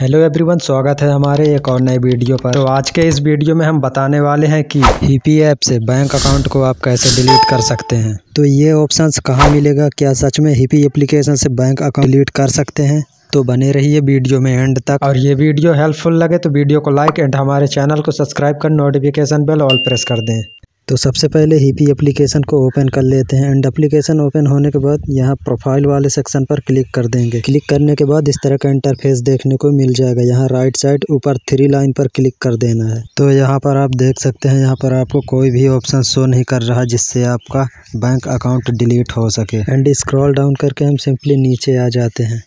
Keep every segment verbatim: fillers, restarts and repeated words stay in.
Hello everyone, स्वागत है हमारे एक और नए वीडियो पर। तो आज के इस वीडियो में हम बताने वाले हैं कि हिपी ऐप से बैंक अकाउंट को आप कैसे डिलीट कर सकते हैं। तो ये ऑप्शंस कहाँ मिलेगा, क्या सच में हिपी एप्लीकेशन से बैंक अकाउंट डिलीट कर सकते हैं? तो बने रहिए वीडियो में एंड तक। और ये वीडियो हेल्पफुल लगे तो वीडियो को लाइक एंड हमारे चैनल को सब्सक्राइब कर नोटिफिकेशन बेल ऑल प्रेस कर दें। तो सबसे पहले हिपी एप्लीकेशन को ओपन कर लेते हैं एंड एप्लीकेशन ओपन होने के बाद यहाँ प्रोफाइल वाले सेक्शन पर क्लिक कर देंगे। क्लिक करने के बाद इस तरह का इंटरफेस देखने को मिल जाएगा। यहाँ राइट साइड ऊपर थ्री लाइन पर क्लिक कर देना है। तो यहाँ पर आप देख सकते हैं, यहाँ पर आपको कोई भी ऑप्शन शो नहीं कर रहा जिससे आपका बैंक अकाउंट डिलीट हो सके। एंड स्क्रॉल डाउन करके हम सिंपली नीचे आ जाते हैं।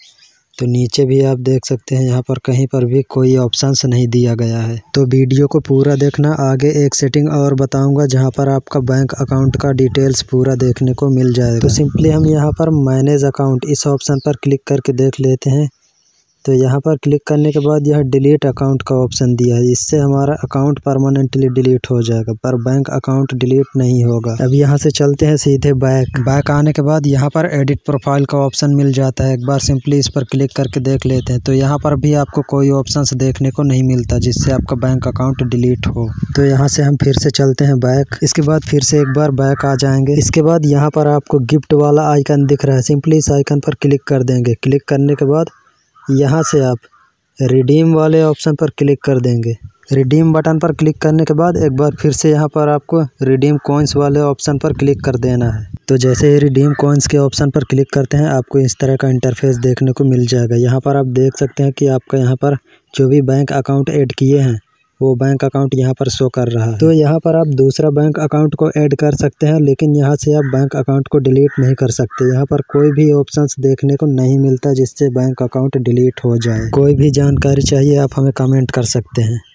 तो नीचे भी आप देख सकते हैं, यहाँ पर कहीं पर भी कोई ऑप्शंस नहीं दिया गया है। तो वीडियो को पूरा देखना, आगे एक सेटिंग और बताऊंगा जहाँ पर आपका बैंक अकाउंट का डिटेल्स पूरा देखने को मिल जाएगा। तो सिंपली हम यहाँ पर मैनेज अकाउंट इस ऑप्शन पर क्लिक करके देख लेते हैं। तो यहाँ पर क्लिक करने के बाद यह डिलीट अकाउंट का ऑप्शन दिया है, इससे हमारा अकाउंट परमानेंटली डिलीट हो जाएगा पर बैंक अकाउंट डिलीट नहीं होगा। अब यहाँ से चलते हैं सीधे बैक। बैक आने के बाद यहाँ पर एडिट प्रोफाइल का ऑप्शन मिल जाता है। एक बार सिंपली इस पर क्लिक करके देख लेते हैं। तो यहाँ पर भी आपको कोई ऑप्शंस देखने को नहीं मिलता जिससे आपका बैंक अकाउंट डिलीट हो। तो यहाँ से हम फिर से चलते हैं बैक। इसके बाद फिर से एक बार बैक आ जाएंगे। इसके बाद यहाँ पर आपको गिफ्ट वाला आइकन दिख रहा है, सिंपली इस आइकन पर क्लिक कर देंगे। क्लिक करने के बाद यहाँ से आप रिडीम वाले ऑप्शन पर क्लिक कर देंगे। रिडीम बटन पर क्लिक करने के बाद एक बार फिर से यहाँ पर आपको रिडीम कॉइन्स वाले ऑप्शन पर क्लिक कर देना है। तो जैसे ही रिडीम कॉइन्स के ऑप्शन पर क्लिक करते हैं, आपको इस तरह का इंटरफेस देखने को मिल जाएगा। यहाँ पर आप देख सकते हैं कि आपका यहाँ पर जो भी बैंक अकाउंट ऐड किए हैं वो बैंक अकाउंट यहाँ पर शो कर रहा है। तो यहाँ पर आप दूसरा बैंक अकाउंट को ऐड कर सकते हैं, लेकिन यहाँ से आप बैंक अकाउंट को डिलीट नहीं कर सकते। यहाँ पर कोई भी ऑप्शंस देखने को नहीं मिलता जिससे बैंक अकाउंट डिलीट हो जाए। कोई भी जानकारी चाहिए आप हमें कमेंट कर सकते हैं।